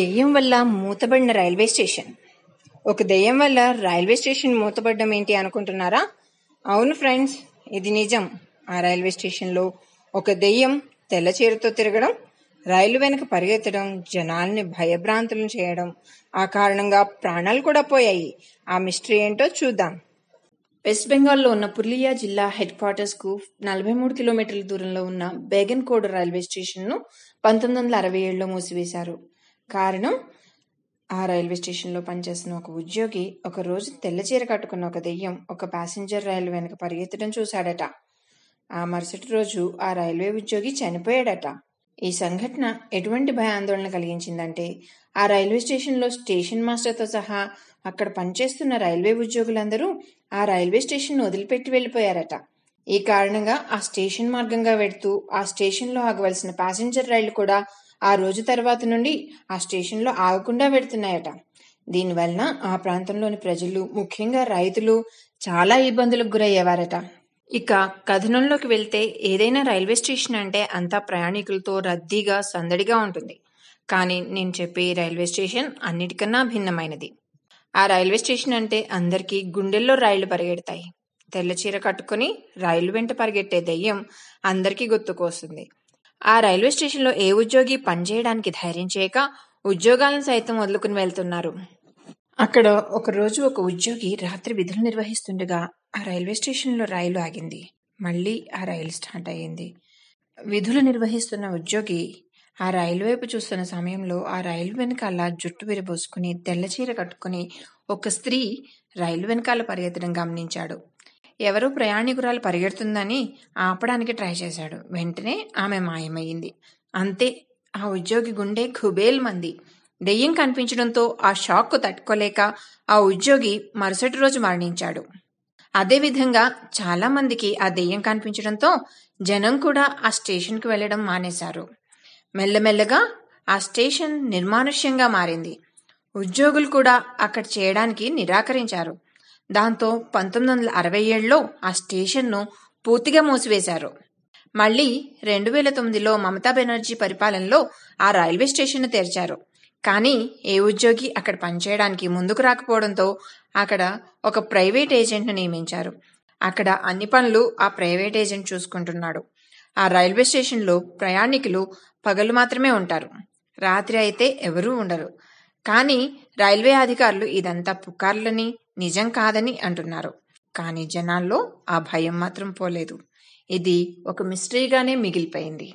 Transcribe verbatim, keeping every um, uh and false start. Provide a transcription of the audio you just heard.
దెయ్యం వల్ల మూతబడిన railway station. ఒక దెయ్యం వల్ల రైల్వే స్టేషన్ మూతబడ్డం ఏంటి అనుకుంటున్నారా? అవును ఫ్రెండ్స్, ఇది నిజం. ఆ రైల్వే స్టేషన్లో ఒక దెయ్యం తెల్ల చీరతో తిరగడం, రైలు వెనక పరిగెత్తడం, జనాల్ని భయభ్రాంతులను చేయడం, ఆ కారణంగా ప్రాణాలు కూడా పోయాయి. ఆ మిస్టరీ ఏంటో చూద్దాం. వెస్ట్ బెంగాల్లో ఉన్న పుర్లియా జిల్లా హెడ్ క్వార్టర్స్ కు నలభై మూడు కిలోమీటర్ల దూరంలో ఉన్న బేగన్ కోడ్ రైల్వే స్టేషన్ ను పంతొమ్మిది వందల అరవై ఏడులో మూసివేశారు. కారణం, ఆ రైల్వే స్టేషన్ లో పనిచేస్తున్న ఒక ఉద్యోగి ఒక రోజు తెల్ల చీర కట్టుకున్న ఒక దెయ్యం ఒక ప్యాసింజర్ రైలు వెనక పరిగెత్తడం చూశాడట. ఆ మరుసటి రోజు ఆ రైల్వే ఉద్యోగి చనిపోయాడట. ఈ సంఘటన ఎటువంటి భయాందోళన కలిగించిందంటే, ఆ రైల్వే స్టేషన్లో స్టేషన్ మాస్టర్తో సహా అక్కడ పనిచేస్తున్న రైల్వే ఉద్యోగులందరూ ఆ రైల్వే స్టేషన్ను వదిలిపెట్టి వెళ్ళిపోయారట. ఈ కారణంగా ఆ స్టేషన్ మార్గంగా వెళ్తూ ఆ స్టేషన్లో ఆగవలసిన ప్యాసింజర్ రైళ్లు కూడా ఆ రోజు తర్వాత నుండి ఆ స్టేషన్లో ఆగకుండా వెళ్తున్నాయట. దీనివలన ఆ ప్రాంతంలోని ప్రజలు, ముఖ్యంగా రైతులు చాలా ఇబ్బందులకు గురయ్యేవారట. ఇక కథనంలోకి వెళ్తే, ఏదైనా రైల్వే స్టేషన్ అంటే అంతా ప్రయాణికులతో రద్దీగా సందడిగా ఉంటుంది. కానీ నేను చెప్పే రైల్వే స్టేషన్ అన్నిటికన్నా భిన్నమైనది. ఆ రైల్వే స్టేషన్ అంటే అందరికీ గుండెల్లో రైళ్లు పరిగెడతాయి. తెల్ల చీర కట్టుకుని రైలు వెంట పరిగెట్టే దెయ్యం అందరికీ గుర్తుకు వస్తుంది. ఆ రైల్వే స్టేషన్లో ఏ ఉద్యోగి పనిచేయడానికి ధైర్యం చేయక ఉద్యోగాలను సైతం వదులుకుని వెళ్తున్నారు. అక్కడ ఒకరోజు ఒక ఉద్యోగి రాత్రి విధులు నిర్వహిస్తుండగా ఆ రైల్వే స్టేషన్లో రైలు ఆగింది. మళ్ళీ ఆ రైలు స్టార్ట్ అయ్యింది. విధులు నిర్వహిస్తున్న ఉద్యోగి ఆ రైలు వైపు చూస్తున్న సమయంలో ఆ రైలు వెనకాల జుట్టు విరబోసుకుని తెల్ల చీర కట్టుకుని ఒక స్త్రీ రైలు వెనకాల పరిగెత్తడం గమనించాడు. ఎవరో ప్రయాణికురాలు పరిగెడుతుందని ఆపడానికి ట్రై చేశాడు. వెంటనే ఆమె మాయమయ్యింది. అంతే, ఆ ఉద్యోగి గుండె కుబేల్ మంది. దెయ్యం కనిపించడంతో ఆ షాక్కు తట్టుకోలేక ఆ ఉద్యోగి మరుసటి రోజు మరణించాడు. అదేవిధంగా చాలా మందికి ఆ దెయ్యం కనిపించడంతో జనం కూడా ఆ స్టేషన్కి వెళ్లడం మానేశారు. మెల్లమెల్లగా ఆ స్టేషన్ నిర్మానుష్యంగా మారింది. ఉద్యోగులు కూడా అక్కడ చేయడానికి నిరాకరించారు. దాంతో పంతొమ్మిది వందల అరవై ఏడులో ఆ స్టేషన్ను పూర్తిగా మూసివేశారు. మళ్లీ రెండు వేల తొమ్మిదిలో మమతా బెనర్జీ పరిపాలనలో ఆ రైల్వే స్టేషన్ను తెరిచారు. కానీ ఏ ఉద్యోగి అక్కడ పనిచేయడానికి ముందుకు రాకపోవడంతో అక్కడ ఒక ప్రైవేట్ ఏజెంట్ను నియమించారు. అక్కడ అన్ని పనులు ఆ ప్రైవేట్ ఏజెంట్ చూసుకుంటున్నాడు. ఆ రైల్వే స్టేషన్లో ప్రయాణికులు పగలు మాత్రమే ఉంటారు, రాత్రి అయితే ఎవరూ ఉండరు. కానీ రైల్వే అధికారులు ఇదంతా పుకార్లని, నిజం కాదని అంటున్నారు. కానీ జనాల్లో ఆ భయం మాత్రం పోలేదు. ఇది ఒక మిస్టరీగానే మిగిలిపోయింది.